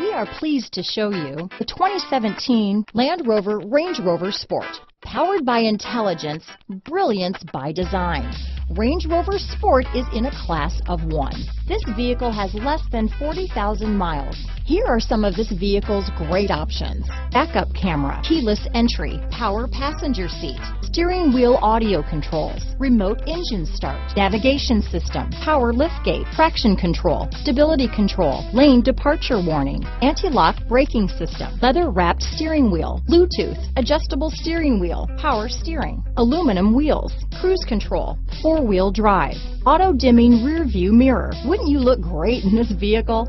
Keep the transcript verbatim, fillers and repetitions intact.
We are pleased to show you the twenty seventeen Land Rover Range Rover Sport. Powered by intelligence, brilliance by design. Range Rover Sport is in a class of one. This vehicle has less than forty thousand miles. Here are some of this vehicle's great options. Backup camera, keyless entry, power passenger seat, steering wheel audio controls, remote engine start, navigation system, power liftgate, traction control, stability control, lane departure warning, anti-lock braking system, leather wrapped steering wheel, Bluetooth, adjustable steering wheel, power steering, aluminum wheels, cruise control, four-wheel drive, auto dimming rear view mirror. Wouldn't you look great in this vehicle?